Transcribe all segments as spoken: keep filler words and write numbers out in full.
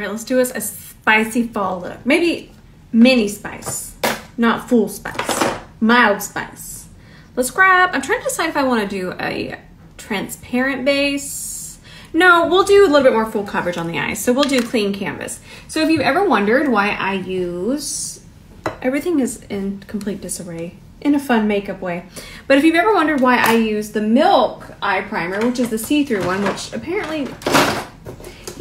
right, let's do us a spicy fall look. Maybe mini spice, not full spice, mild spice. Let's grab, I'm trying to decide if I want to do a transparent base. No, we'll do a little bit more full coverage on the eyes. So we'll do clean canvas. So if you've ever wondered why I use, everything is in complete disarray in a fun makeup way. But if you've ever wondered why I use the Milk eye primer, which is the see-through one, which apparently,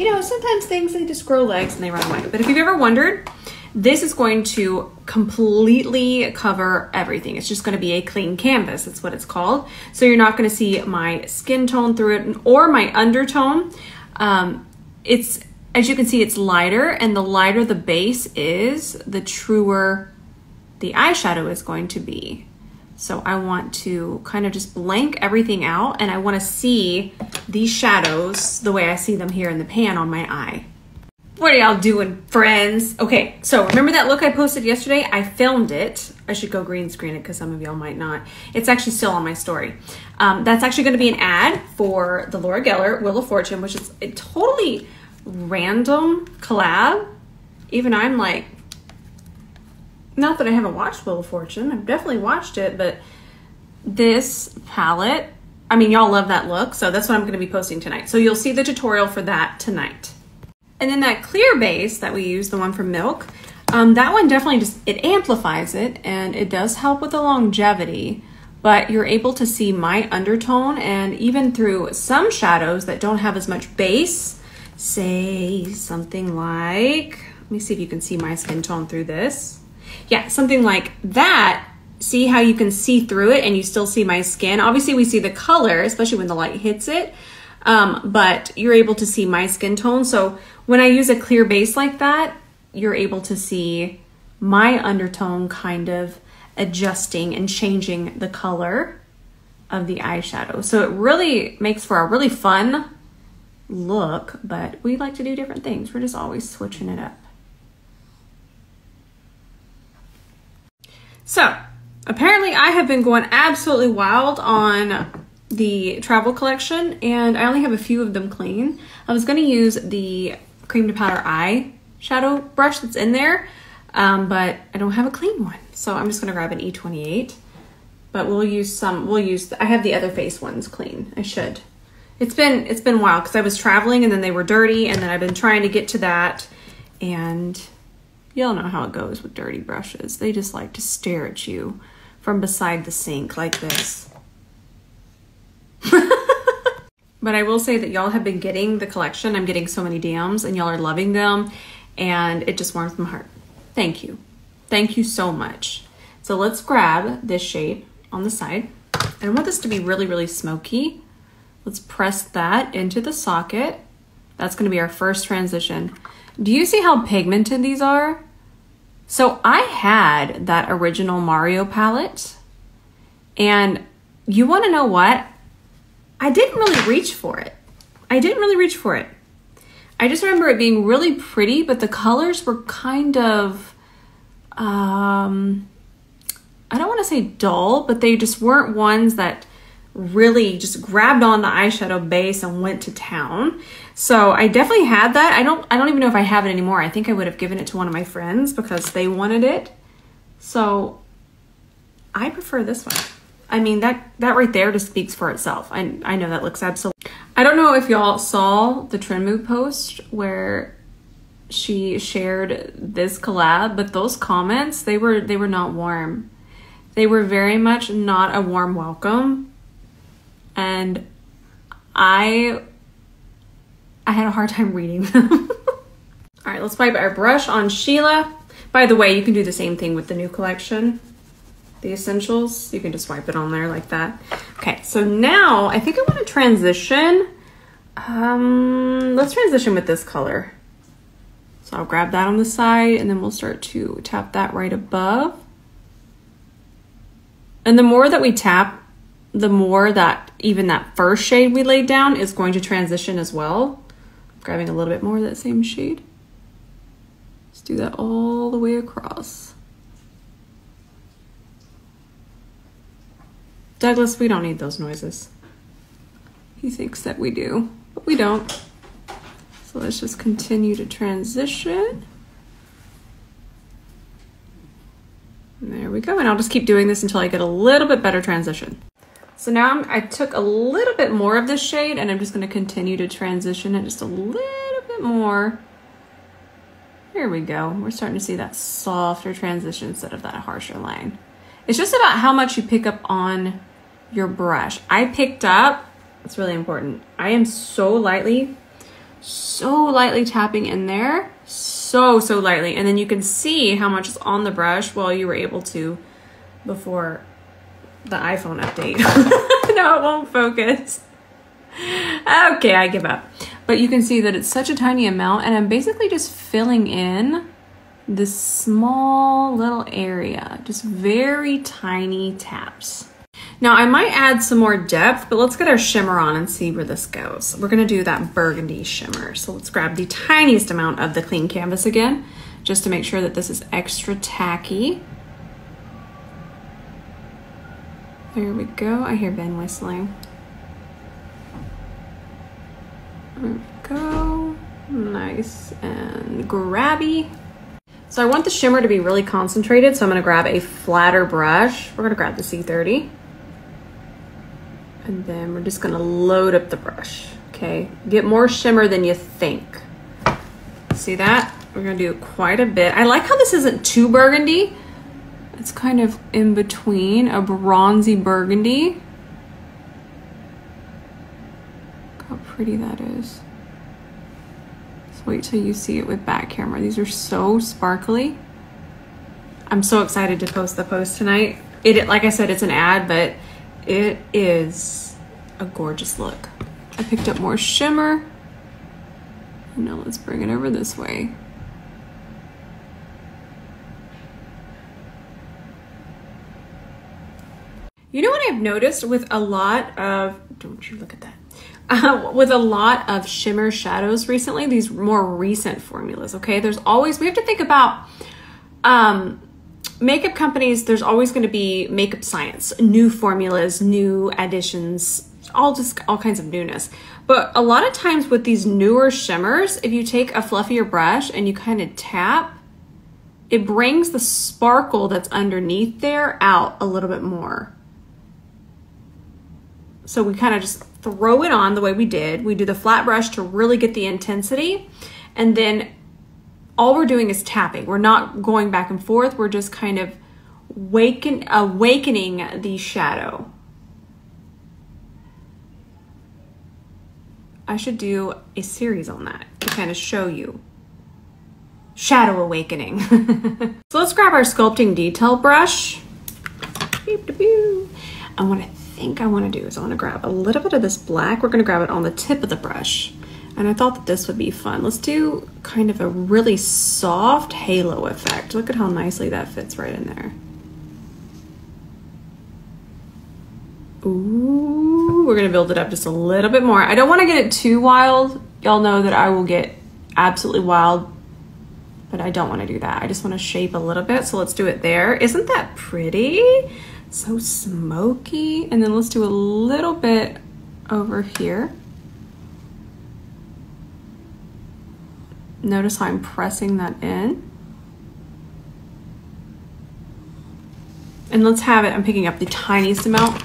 you know, sometimes things, they just grow legs and they run away. But if you've ever wondered, this is going to completely cover everything. It's just going to be a clean canvas. That's what it's called. So you're not going to see my skin tone through it or my undertone. Um, it's, as you can see, it's lighter, and the lighter the base is, the truer the eyeshadow is going to be. So I want to kind of just blank everything out, and I want to see these shadows the way I see them here in the pan on my eye. What are y'all doing, friends? Okay, so remember that look I posted yesterday? I filmed it. I should go green screen it because some of y'all might not. It's actually still on my story. Um, that's actually going to be an ad for the Laura Geller Wheel of Fortune, which is a totally random collab. Even I'm like, not that I haven't watched Wheel of Fortune. I've definitely watched it, but this palette, I mean, y'all love that look, so that's what I'm going to be posting tonight. So you'll see the tutorial for that tonight. And then that clear base that we use, the one from Milk, um, that one definitely just, it amplifies it, and it does help with the longevity, but you're able to see my undertone and even through some shadows that don't have as much base, say something like, let me see if you can see my skin tone through this. Yeah, something like that. See how you can see through it and you still see my skin. Obviously we see the color, especially when the light hits it, um, but you're able to see my skin tone. So when I use a clear base like that, you're able to see my undertone kind of adjusting and changing the color of the eyeshadow. So it really makes for a really fun look, but we like to do different things. We're just always switching it up. So apparently I have been going absolutely wild on the travel collection, and I only have a few of them clean. I was gonna use the cream to powder eye shadow brush that's in there, um, but I don't have a clean one. So I'm just gonna grab an E twenty-eight, but we'll use some, we'll use, the, I have the other face ones clean, I should. It's been, it's been a while because I was traveling and then they were dirty, and then I've been trying to get to that, and y'all know how it goes with dirty brushes. They just like to stare at you from beside the sink like this. But I will say that y'all have been getting the collection. I'm getting so many D Ms and y'all are loving them, and it just warms my heart. Thank you. Thank you so much. So let's grab this shade on the side. I want this to be really, really smoky. Let's press that into the socket. That's gonna be our first transition. Do you see how pigmented these are? So I had that original Mario palette, and you wanna know what? I didn't really reach for it. I didn't really reach for it. I just remember it being really pretty, but the colors were kind of, um, I don't wanna say dull, but they just weren't ones that really just grabbed on the eyeshadow base and went to town. So I definitely had that. I don't, I don't even know if I have it anymore. I think I would have given it to one of my friends because they wanted it. So I prefer this one. I mean, that, that right there just speaks for itself. I, I know that looks absolutely. I don't know if y'all saw the Trend Move post where she shared this collab, but those comments, they were, they were not warm. They were very much not a warm welcome. And I, I had a hard time reading them. All right, let's wipe our brush on Sheila. By the way, you can do the same thing with the new collection. The essentials, you can just wipe it on there like that. Okay, so now I think I want to transition. Um, let's transition with this color. So I'll grab that on the side, and then we'll start to tap that right above. And the more that we tap, the more that even that first shade we laid down is going to transition as well. I'm grabbing a little bit more of that same shade. Let's do that all the way across. Douglas, we don't need those noises. He thinks that we do, but we don't. So let's just continue to transition. And there we go, and I'll just keep doing this until I get a little bit better transition. So now I'm, I took a little bit more of this shade and I'm just gonna continue to transition it just a little bit more. Here we go. We're starting to see that softer transition instead of that harsher line. It's just about how much you pick up on your brush. I picked up, it's really important, I am so lightly, so lightly tapping in there, so, so lightly. And then you can see how much is on the brush while you were able to before the iPhone update. No, it won't focus. Okay, I give up. But you can see that it's such a tiny amount and I'm basically just filling in this small little area, just very tiny taps. Now I might add some more depth, but let's get our shimmer on and see where this goes. We're gonna do that burgundy shimmer. So let's grab the tiniest amount of the clean canvas again, just to make sure that this is extra tacky. There we go, I hear Ben whistling. There we go, nice and grabby. So I want the shimmer to be really concentrated, so I'm gonna grab a flatter brush. We're gonna grab the C thirty. And then we're just gonna load up the brush, okay? Get more shimmer than you think. See that? We're gonna do quite a bit. I like how this isn't too burgundy. It's kind of in between a bronzy burgundy. Look how pretty that is. Just wait till you see it with back camera. These are so sparkly. I'm so excited to post the post tonight. It, like I said, it's an ad, but it is a gorgeous look. I picked up more shimmer. Now let's bring it over this way. You know what I've noticed with a lot of, don't you look at that, uh, with a lot of shimmer shadows recently, these more recent formulas, okay? There's always, we have to think about um, makeup companies, there's always gonna be makeup science, new formulas, new additions, all just all kinds of newness. But a lot of times with these newer shimmers, if you take a fluffier brush and you kind of tap, it brings the sparkle that's underneath there out a little bit more. So we kind of just throw it on the way we did. We do the flat brush to really get the intensity. And then all we're doing is tapping. We're not going back and forth. We're just kind of waken, awakening the shadow. I should do a series on that to kind of show you. Shadow awakening. So let's grab our sculpting detail brush. I want to I think I want to do is I want to grab a little bit of this black. We're going to grab it on the tip of the brush. And I thought that this would be fun. Let's do kind of a really soft halo effect. Look at how nicely that fits right in there. Ooh, we're going to build it up just a little bit more. I don't want to get it too wild. Y'all know that I will get absolutely wild, but I don't want to do that. I just want to shape a little bit. So let's do it there. Isn't that pretty? So smoky. And then let's do a little bit over here. Notice how I'm pressing that in. And let's have it, I'm picking up the tiniest amount,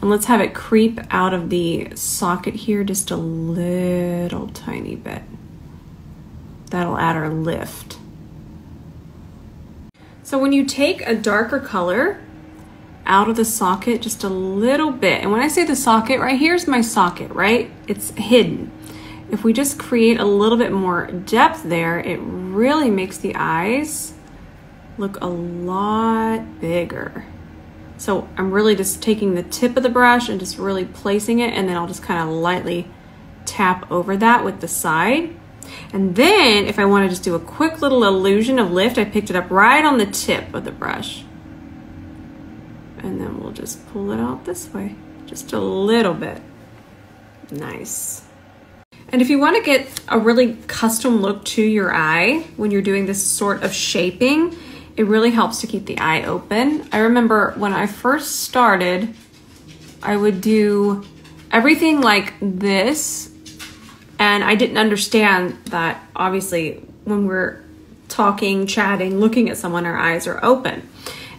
and let's have it creep out of the socket here just a little tiny bit. That'll add our lift. So when you take a darker color out of the socket just a little bit. And when I say the socket, right here's my socket, right? It's hidden. If we just create a little bit more depth there, it really makes the eyes look a lot bigger. So I'm really just taking the tip of the brush and just really placing it, and then I'll just kind of lightly tap over that with the side. And then if I want to just do a quick little illusion of lift, I picked it up right on the tip of the brush. And then we'll just pull it out this way, just a little bit. Nice. And if you want to get a really custom look to your eye when you're doing this sort of shaping, it really helps to keep the eye open. I remember when I first started, I would do everything like this And I didn't understand that, obviously, when we're talking, chatting, looking at someone, our eyes are open.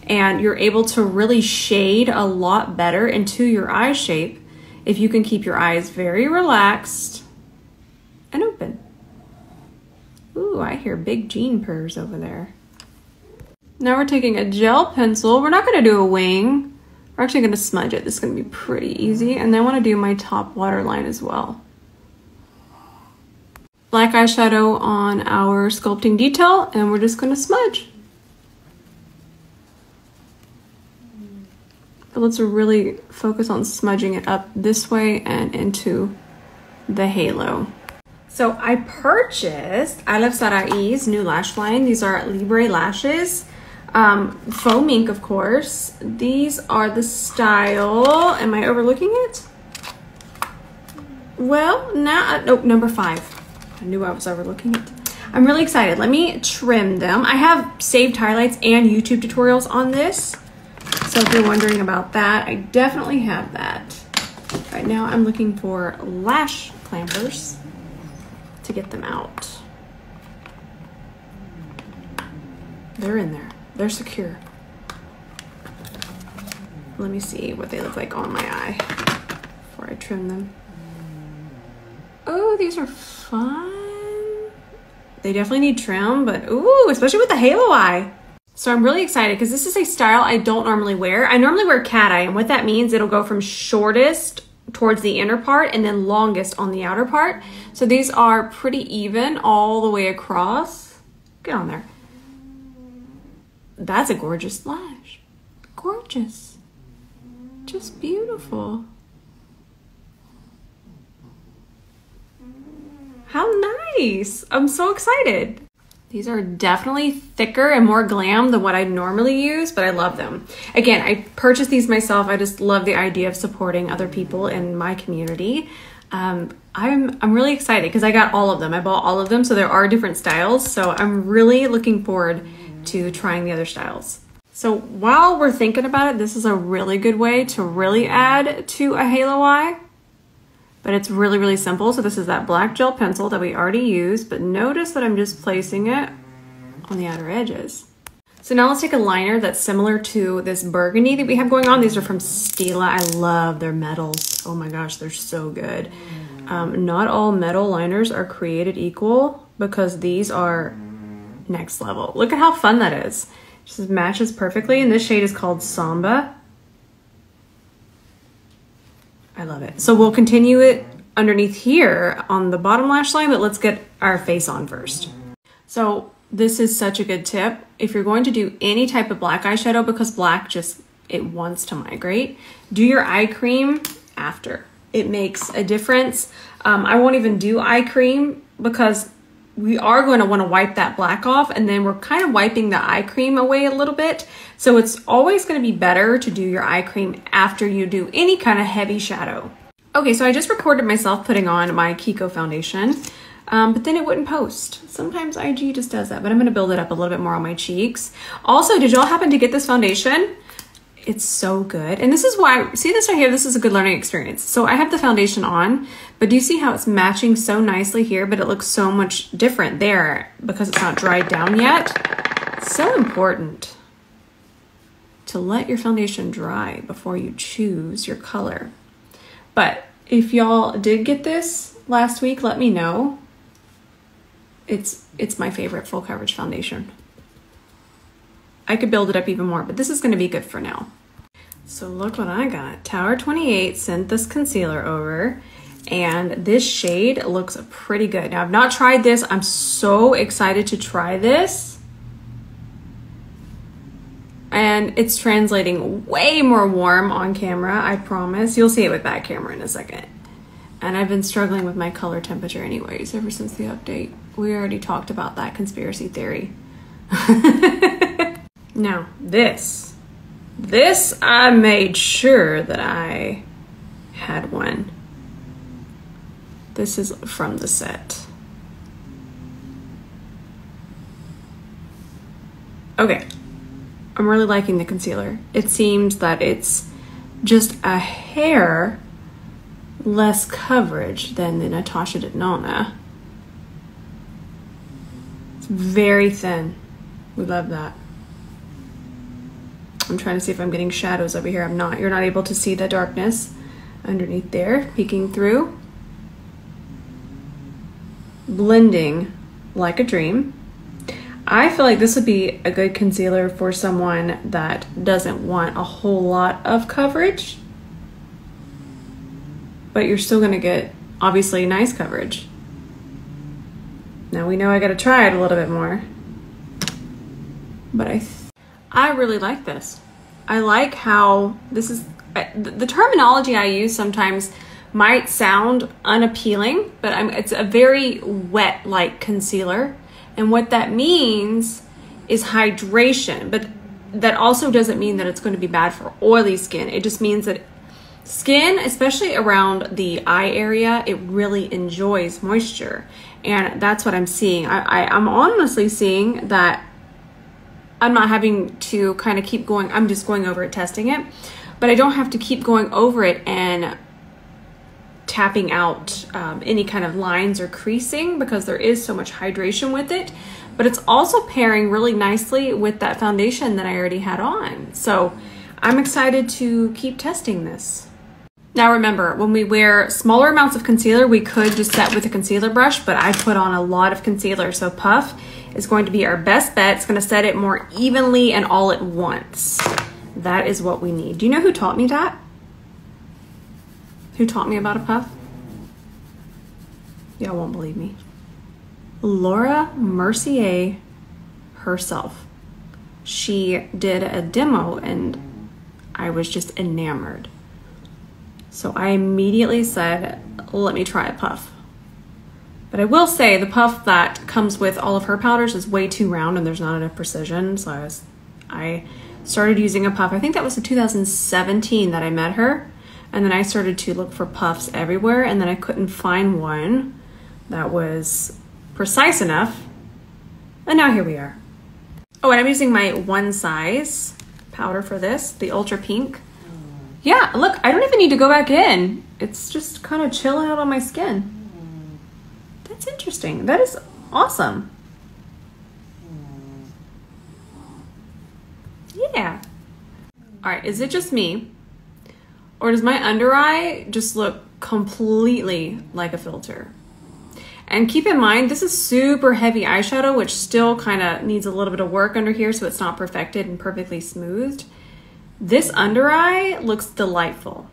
And you're able to really shade a lot better into your eye shape if you can keep your eyes very relaxed and open. Ooh, I hear big Jean purrs over there. Now we're taking a gel pencil. We're not gonna do a wing. We're actually gonna smudge it. This is gonna be pretty easy. And then I wanna do my top waterline as well. Black eyeshadow on our sculpting detail, and we're just gonna smudge. But let's really focus on smudging it up this way and into the halo. So I purchased I Love Sarai's new lash line. These are Libre lashes, um, faux mink, of course. These are the style. Am I overlooking it? Well, now, nah, oh, number five. I knew I was overlooking it. I'm really excited. Let me trim them. I have saved highlights and YouTube tutorials on this. So if you're wondering about that, I definitely have that. Right now I'm looking for lash clampers to get them out. They're in there. They're secure. Let me see what they look like on my eye before I trim them. Oh, these are fun. They definitely need trim, but ooh, especially with the halo eye. So I'm really excited because this is a style I don't normally wear. I normally wear cat eye, and what that means, it'll go from shortest towards the inner part and then longest on the outer part. So these are pretty even all the way across. Get on there. That's a gorgeous lash. Gorgeous. Just beautiful. How nice. I'm so excited. These are definitely thicker and more glam than what I normally use, but I love them. Again, I purchased these myself. I just love the idea of supporting other people in my community. Um, I'm, I'm really excited because I got all of them. I bought all of them, so there are different styles. So I'm really looking forward to trying the other styles. So while we're thinking about it, this is a really good way to really add to a halo eye. But it's really, really simple. So this is that black gel pencil that we already used, but notice that I'm just placing it on the outer edges. So now let's take a liner that's similar to this burgundy that we have going on. These are from Stila. I love their metals. Oh my gosh, they're so good. Um, not all metal liners are created equal because these are next level. Look at how fun that is. It just matches perfectly. And this shade is called Samba. I love it. So we'll continue it underneath here on the bottom lash line, but let's get our face on first. So this is such a good tip. If you're going to do any type of black eyeshadow, because black just, it wants to migrate, do your eye cream after. It makes a difference. Um, I won't even do eye cream because we are going to want to wipe that black off, and then we're kind of wiping the eye cream away a little bit. So it's always going to be better to do your eye cream after you do any kind of heavy shadow. Okay, so I just recorded myself putting on my Kiko foundation, um, but then it wouldn't post. Sometimes I G just does that, but I'm going to build it up a little bit more on my cheeks. Also, did y'all happen to get this foundation? It's so good. And this is why, see this right here, this is a good learning experience. So I have the foundation on, but do you see how it's matching so nicely here, but it looks so much different there because it's not dried down yet? So important to let your foundation dry before you choose your color. But if y'all did get this last week, let me know. It's, it's my favorite full coverage foundation. I could build it up even more, but this is gonna be good for now. So look what I got. Tower twenty-eight sent this concealer over, and this shade looks pretty good. Now I've not tried this. I'm so excited to try this. And it's translating way more warm on camera, I promise. You'll see it with back camera in a second. And I've been struggling with my color temperature anyways, ever since the update. We already talked about that conspiracy theory. Now this, this I made sure that I had one. This is from the set. Okay, I'm really liking the concealer. It seems that it's just a hair less coverage than the Natasha Denona. It's very thin. We love that. I'm trying to see if I'm getting shadows over here. I'm not. You're not able to see the darkness underneath there, peeking through. Blending like a dream. I feel like this would be a good concealer for someone that doesn't want a whole lot of coverage, but you're still gonna get obviously nice coverage. Now we know I gotta try it a little bit more, but I think I really like this. I like how this is, I, the terminology I use sometimes might sound unappealing, but I'm, it's a very wet-like concealer. And what that means is hydration, but that also doesn't mean that it's going to be bad for oily skin. It just means that skin, especially around the eye area, it really enjoys moisture. And that's what I'm seeing. I, I, I'm honestly seeing that I'm not having to kind of keep going. I'm just going over it, testing it, but I don't have to keep going over it and tapping out um, any kind of lines or creasing because there is so much hydration with it, but it's also pairing really nicely with that foundation that I already had on. So I'm excited to keep testing this. Now remember, when we wear smaller amounts of concealer, we could just set with a concealer brush, but I put on a lot of concealer, so Puff is going to be our best bet. It's gonna set it more evenly and all at once. That is what we need. Do you know who taught me that? Who taught me about a puff? Y'all won't believe me. Laura Mercier herself. She did a demo and I was just enamored. So I immediately said, let me try a puff. But I will say the puff that comes with all of her powders is way too round and there's not enough precision. So I, was, I started using a puff. I think that was in two thousand seventeen that I met her. And then I started to look for puffs everywhere. And then I couldn't find one that was precise enough. And now here we are. Oh, and I'm using my One Size powder for this, the Ultra Pink. Yeah, look, I don't even need to go back in. It's just kind of chilling out on my skin. That's interesting. That is awesome. Yeah. All right, is it just me? Or does my under eye just look completely like a filter? And keep in mind, this is super heavy eyeshadow, which still kind of needs a little bit of work under here so it's not perfected and perfectly smoothed. This under eye looks delightful.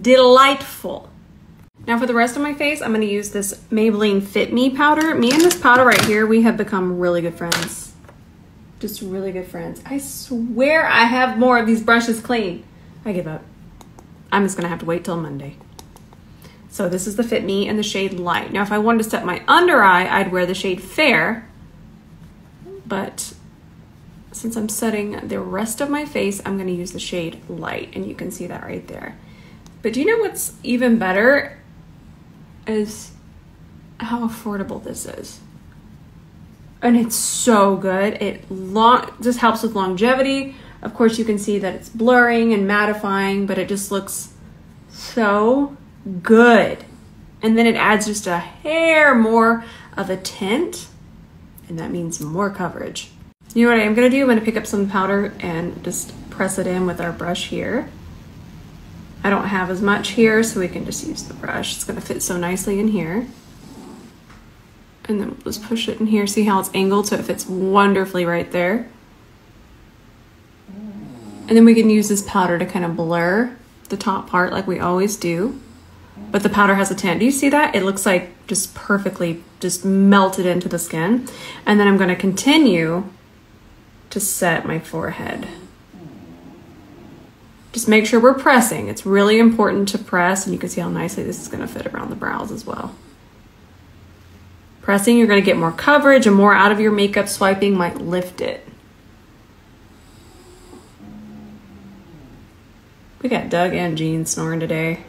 Delightful. Now for the rest of my face, I'm going to use this Maybelline Fit Me powder. Me and this powder right here, we have become really good friends. Just really good friends. I swear I have more of these brushes clean. I give up. I'm just gonna have to wait till Monday. So this is the Fit Me in the shade Light. Now, if I wanted to set my under eye, I'd wear the shade Fair, but since I'm setting the rest of my face, I'm gonna use the shade Light, and you can see that right there. But do you know what's even better is how affordable this is. And it's so good. It long just helps with longevity. Of course, you can see that it's blurring and mattifying, but it just looks so good. And then it adds just a hair more of a tint, and that means more coverage. You know what I'm gonna do? I'm gonna pick up some powder and just press it in with our brush here. I don't have as much here, so we can just use the brush. It's gonna fit so nicely in here. And then we'll just push it in here. See how it's angled? So it fits wonderfully right there. And then we can use this powder to kind of blur the top part like we always do. But the powder has a tint. Do you see that? It looks like just perfectly just melted into the skin. And then I'm gonna continue to set my forehead. Just make sure we're pressing. It's really important to press, and you can see how nicely this is gonna fit around the brows as well. Pressing, you're gonna get more coverage and more out of your makeup. Swiping might lift it. We got Doug and Jean snoring today.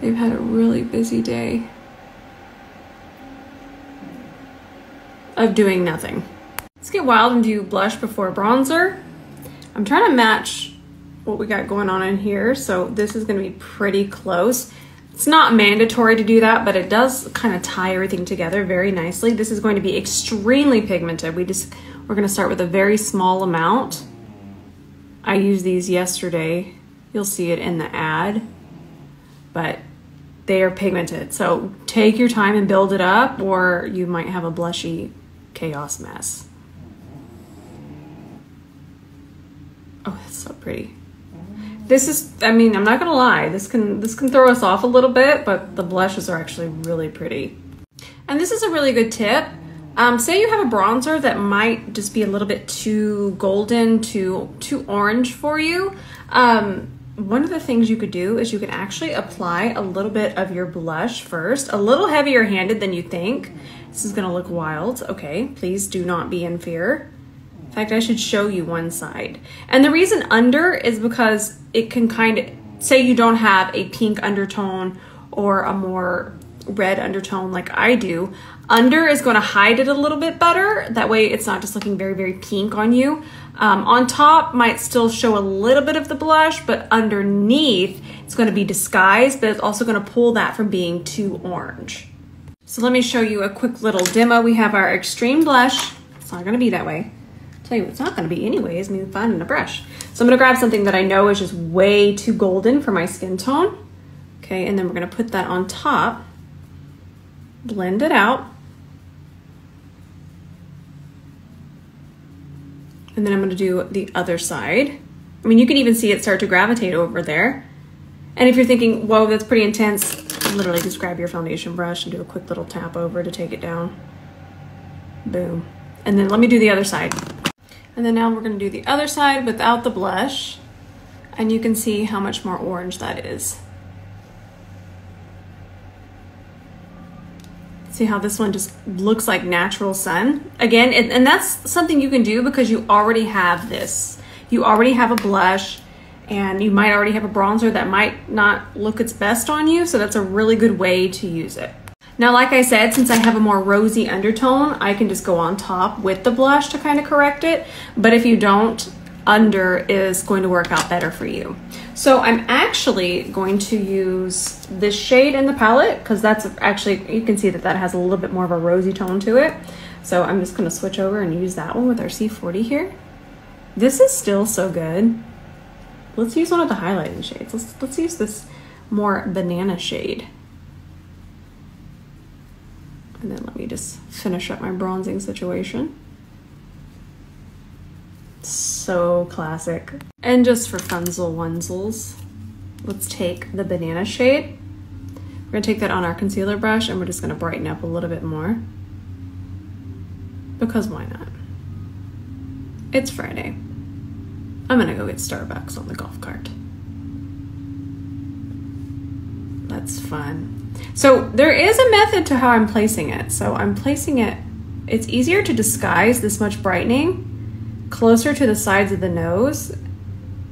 They've had a really busy day of doing nothing. Let's get wild and do blush before bronzer. I'm trying to match what we got going on in here, so this is gonna be pretty close. It's not mandatory to do that, but it does kind of tie everything together very nicely. This is going to be extremely pigmented. We just, we're going to start with a very small amount. I used these yesterday. You'll see it in the ad, but they are pigmented. So take your time and build it up, or you might have a blushy chaos mess. Oh, that's so pretty. This is, I mean, I'm not gonna lie, this can this can throw us off a little bit, but the blushes are actually really pretty. And this is a really good tip. Um, say you have a bronzer that might just be a little bit too golden, too, too orange for you. Um, one of the things you could do is you can actually apply a little bit of your blush first, a little heavier handed than you think. This is gonna look wild. Okay, please do not be in fear. In fact, I should show you one side. And the reason under is because it can kind of, say you don't have a pink undertone or a more red undertone like I do, under is going to hide it a little bit better. That way it's not just looking very, very pink on you. Um, on top might still show a little bit of the blush, but underneath it's going to be disguised, but it's also going to pull that from being too orange. So let me show you a quick little demo. We have our extreme blush. It's not going to be that way. You, it's not going to be anyways. I mean, finding a brush. So I'm going to grab something that I know is just way too golden for my skin tone. Okay, and then we're going to put that on top. Blend it out. And then I'm going to do the other side. I mean, you can even see it start to gravitate over there. And if you're thinking, whoa, that's pretty intense, literally just grab your foundation brush and do a quick little tap over to take it down. Boom. And then let me do the other side. And then now we're going to do the other side without the blush, and you can see how much more orange that is. See how this one just looks like natural sun? Again, and, and that's something you can do because you already have this. You already have a blush, and you might already have a bronzer that might not look its best on you, so that's a really good way to use it. Now, like I said, since I have a more rosy undertone, I can just go on top with the blush to kind of correct it. But if you don't, under is going to work out better for you. So I'm actually going to use this shade in the palette because that's actually, you can see that that has a little bit more of a rosy tone to it. So I'm just going to switch over and use that one with our C forty here. This is still so good. Let's use one of the highlighting shades. Let's, let's use this more banana shade. And then let me just finish up my bronzing situation. So classic. And just for funzel onezels, let's take the banana shade. We're gonna take that on our concealer brush and we're just gonna brighten up a little bit more. Because why not? It's Friday. I'm gonna go get Starbucks on the golf cart. That's fun. So there is a method to how I'm placing it. So I'm placing it, it's easier to disguise this much brightening closer to the sides of the nose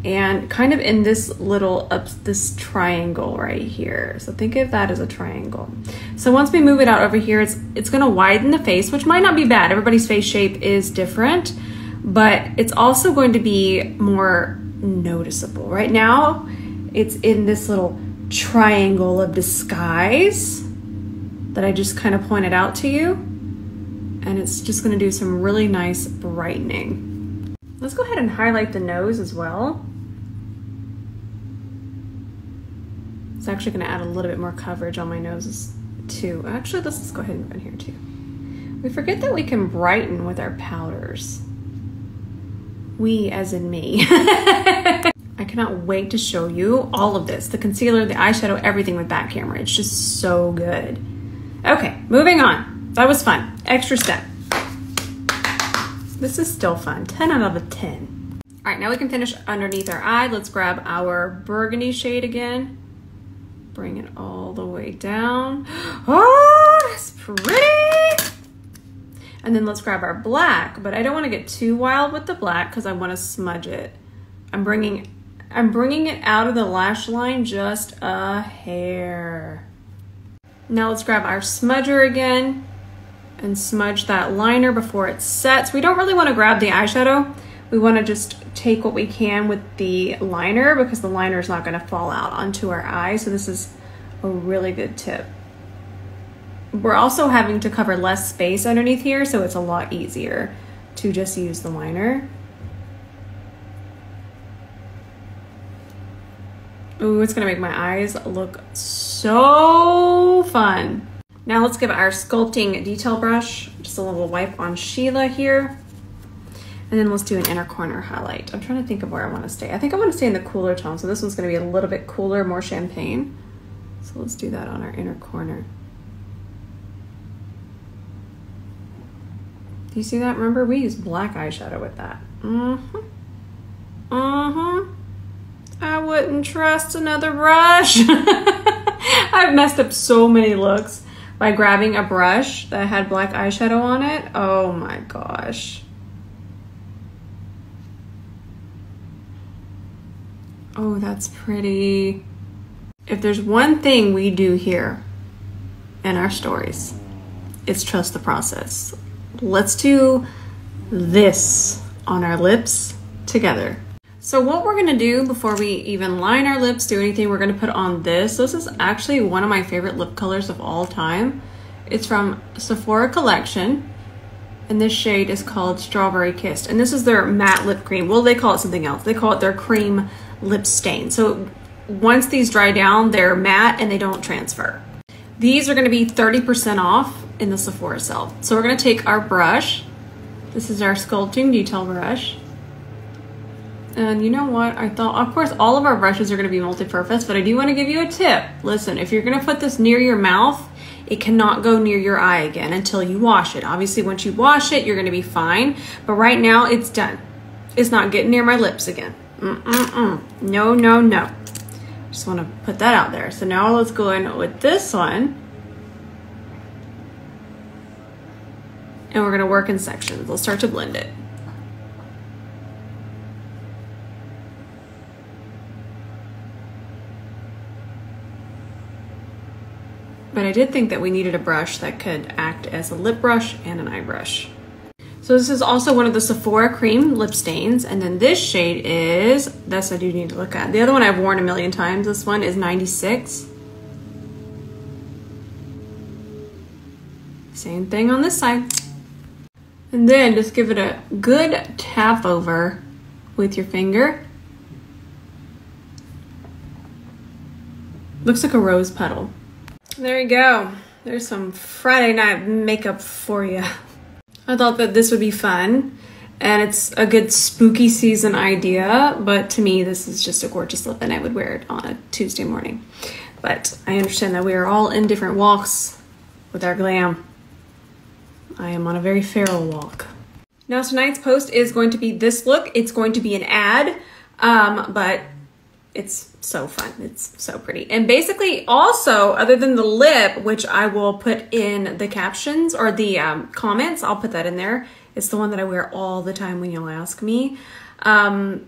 and kind of in this little, up this triangle right here. So think of that as a triangle. So once we move it out over here, it's, it's gonna widen the face, which might not be bad. Everybody's face shape is different, but it's also going to be more noticeable. Right now, it's in this little triangle of disguise that I just kind of pointed out to you, and it's just going to do some really nice brightening. Let's go ahead and highlight the nose as well. It's actually going to add a little bit more coverage on my noses too. Actually, let's just go ahead and go in here too. We forget that we can brighten with our powders. We as in me. I cannot wait to show you all of this. The concealer, the eyeshadow, everything with back camera. It's just so good. Okay, moving on. That was fun. Extra step. This is still fun. ten out of a ten. All right, now we can finish underneath our eye. Let's grab our burgundy shade again. Bring it all the way down. Oh, that's pretty. And then let's grab our black, but I don't want to get too wild with the black because I want to smudge it. I'm bringing I'm bringing it out of the lash line just a hair. Now let's grab our smudger again and smudge that liner before it sets. We don't really want to grab the eyeshadow. We want to just take what we can with the liner because the liner is not going to fall out onto our eye. So this is a really good tip. We're also having to cover less space underneath here, so it's a lot easier to just use the liner. Ooh, it's gonna make my eyes look so fun. Now let's give our sculpting detail brush just a little wipe on Sheila here. And then let's do an inner corner highlight. I'm trying to think of where I wanna stay. I think I wanna stay in the cooler tone, so this one's gonna be a little bit cooler, more champagne. So let's do that on our inner corner. Do you see that? Remember, we used black eyeshadow with that. Mm-hmm. Mm-hmm. I wouldn't trust another brush. I've messed up so many looks by grabbing a brush that had black eyeshadow on it. Oh my gosh. Oh, that's pretty. If there's one thing we do here in our stories, it's trust the process. Let's do this on our lips together. So what we're gonna do before we even line our lips, do anything, we're gonna put on this. This is actually one of my favorite lip colors of all time. It's from Sephora Collection, and this shade is called Strawberry Kissed. And this is their matte lip cream. Well, they call it something else. They call it their cream lip stain. So once these dry down, they're matte and they don't transfer. These are gonna be thirty percent off in the Sephora sale. So we're gonna take our brush. This is our sculpting detail brush. And you know what, I thought, of course, all of our brushes are gonna be multi-purpose, but I do wanna give you a tip. Listen, if you're gonna put this near your mouth, it cannot go near your eye again until you wash it. Obviously, once you wash it, you're gonna be fine, but right now it's done. It's not getting near my lips again. Mm-mm-mm. No, no, no. Just wanna put that out there. So now let's go in with this one. And we're gonna work in sections. Let's start to blend it. But I did think that we needed a brush that could act as a lip brush and an eye brush. So this is also one of the Sephora cream lip stains. And then this shade is, that's what I do need to look at. The other one I've worn a million times. This one is ninety-six. Same thing on this side. And then just give it a good tap over with your finger. Looks like a rose petal. There you go. There's some Friday night makeup for you. I thought that this would be fun, and it's a good spooky season idea, but to me, this is just a gorgeous lip, and I would wear it on a Tuesday morning. But I understand that we are all in different walks with our glam. I am on a very feral walk. Now, tonight's post is going to be this look. It's going to be an ad, um, but it's so fun. It's so pretty. And basically also, other than the lip, which I will put in the captions or the um, comments, I'll put that in there. It's the one that I wear all the time when y'all ask me. Um,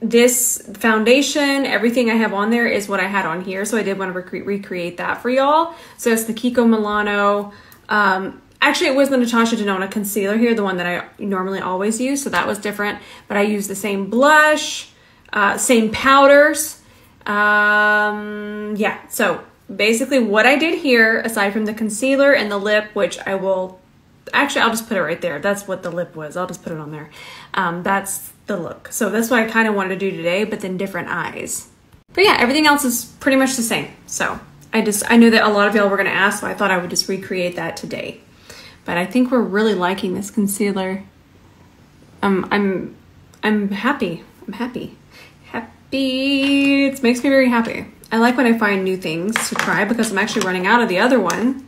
this foundation, everything I have on there is what I had on here. So I did want to rec recreate that for y'all. So it's the Kiko Milano. Um, Actually, it was the Natasha Denona concealer here, the one that I normally always use. So that was different, but I used the same blush. Uh, same powders. Um, yeah, so basically what I did here, aside from the concealer and the lip, which I will, actually I'll just put it right there. That's what the lip was. I'll just put it on there. Um, that's the look. So that's what I kind of wanted to do today, but then different eyes. But yeah, everything else is pretty much the same. So I just, I knew that a lot of y'all were going to ask, so I thought I would just recreate that today. But I think we're really liking this concealer. Um, I'm, I'm happy. I'm happy. It makes me very happy. I like when I find new things to try because I'm actually running out of the other one.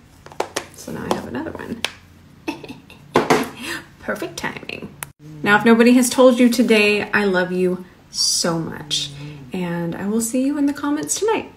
So now I have another one. Perfect timing. Now, if nobody has told you today, I love you so much. And I will see you in the comments tonight.